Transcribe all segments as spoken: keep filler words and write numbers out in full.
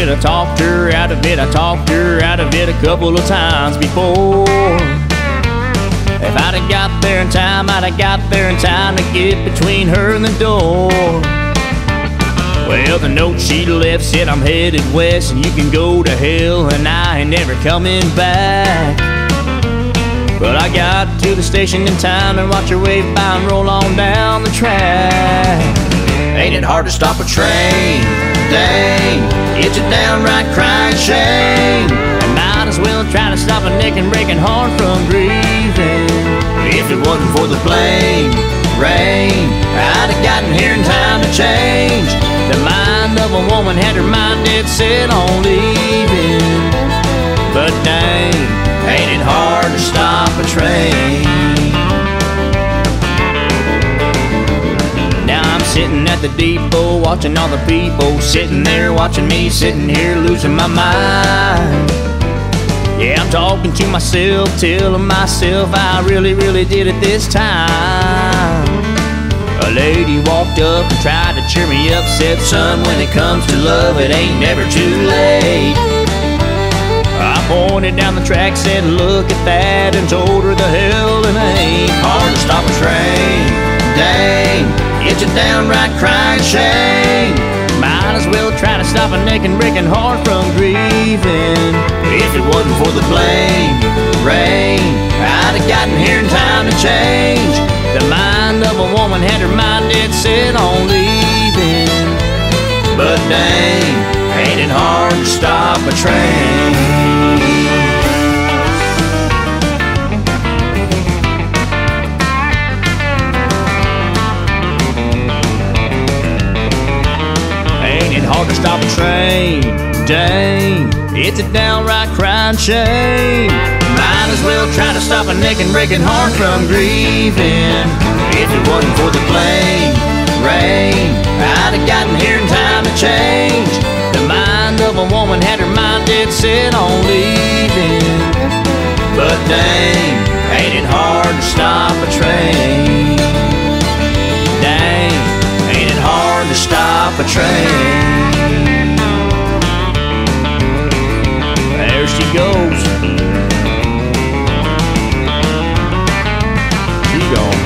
it, I talked her out of it, I talked her out of it a couple of times before. If I'd have got there in time, I'd have got there in time to get between her and the door. Well, the note she left said, I'm headed west and you can go to hell and I ain't never coming back. But I got to the station in time and watched her wave by and roll on down the track. Ain't it hard to stop a train? Dang, it's a downright crying shame. I might as well try to stop a neck and breaking heart from grieving. If it wasn't for the blame rain, I'd have gotten here in time to change. The mind of a woman had her mind dead set on leaving. But dang, ain't it hard to stop a train? Now I'm sitting at the depot watching all the people sitting there watching me sitting here losing my mind. Yeah, I'm talking to myself, telling myself I really, really did it this time. A lady walked up and tried to cheer me up, said, son, when it comes to love, it ain't never too late. I pointed down the track, said look at that, and told her the hell it ain't hard to stop a train. Dang, it's a downright crying shame. Might as well try to stop a neck and breaking heart from grieving. If it wasn't for the blame rain, I'd have gotten here in time to change. The mind of a woman had her mind dead set on leaving. But dang, ain't it hard to stop a train? Hard to stop a train, dang, it's a downright crying shame. Might as well try to stop a neck and breaking heart from grieving. If it wasn't for the blame rain, I'd have gotten here in time to change. The mind of a woman had her mind dead set on leaving. But dang, ain't it hard to stop a train? Dang, ain't it hard to stop a train? She goes. She gone.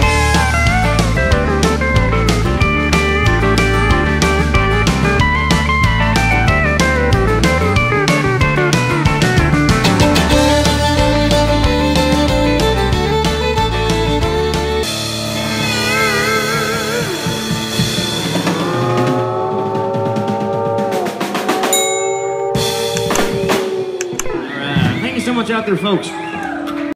Out there, folks.